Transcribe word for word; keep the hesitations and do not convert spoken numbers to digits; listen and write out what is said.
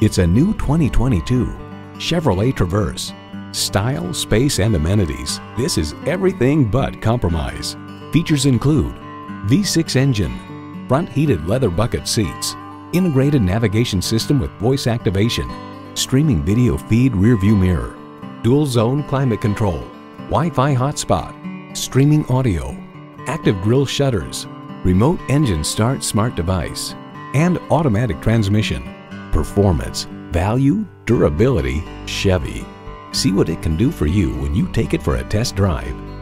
It's a new twenty twenty-two Chevrolet Traverse. Style, space, and amenities. This is everything but compromise. Features include V six engine, front heated leather bucket seats, integrated navigation system with voice activation, streaming video feed rearview mirror, dual zone climate control, Wi-Fi hotspot, streaming audio, active grille shutters, remote engine start smart device, and automatic transmission. Performance, value, durability, Chevy. See what it can do for you when you take it for a test drive.